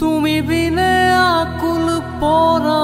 তুমি বিনে আকুল পরা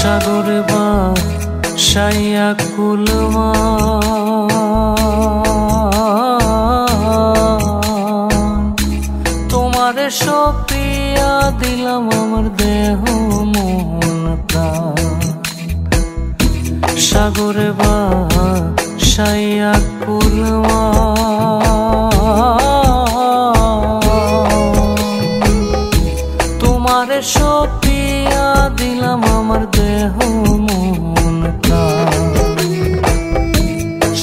সাগর বা সাইয়া কুলমা তোমার সপিয়া দিলাম আমার দেহ মন প্রাণ। সাগর বা সাইয়া কুলমা তোমার সপিয়া দিলাম আমার দেহ মন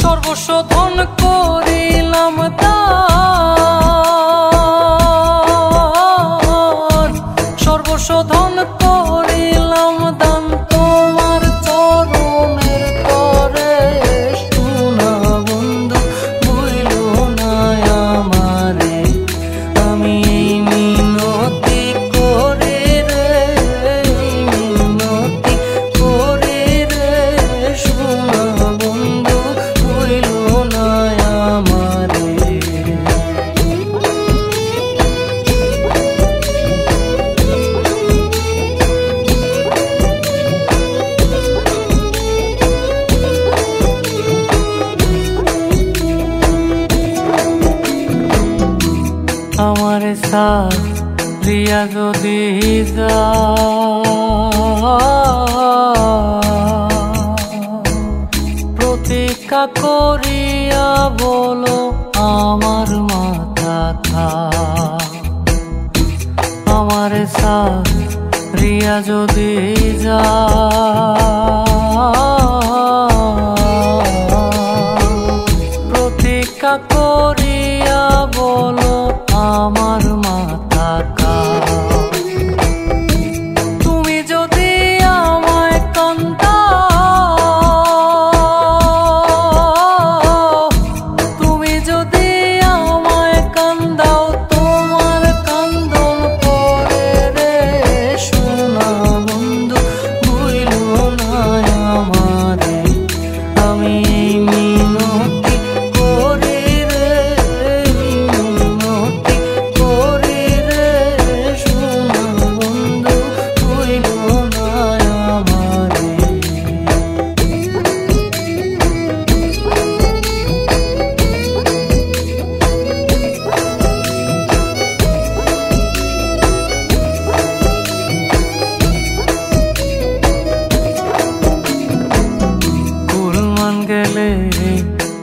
সর্বশোধন করিলাম তার সর্বশোধন করিলাম দান তোমার চরণের করে। শোনা বন্ধু ভুলো না আমারে আমি মিনতি করে আমারে সাথ দিয়া যদি প্রতীক্ষা করিয়া বলো আমার মাথা থা। আমারে সাথ দিয়া যদি যা প্রতীক্ষা করিয়া বলো আমার মাথা কা। তুমি যদি আমায় কান্দা তুমি যদি আমায় কান্দাও তোমার কান্দন পরে রে। শোনা বন্ধু ভুলো না আমারে আমি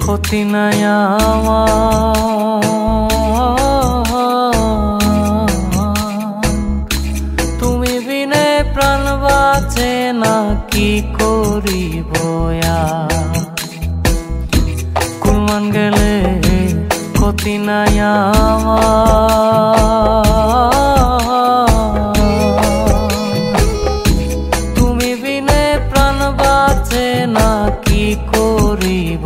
ক্ষতি নাই আমার তুমি বিনে প্রাণ বাঁচে না কি করিব আর। কুরবান গেলে ক্ষতি নাই আমার তুমি বিনে প্রাণ বাঁচে না কি করিব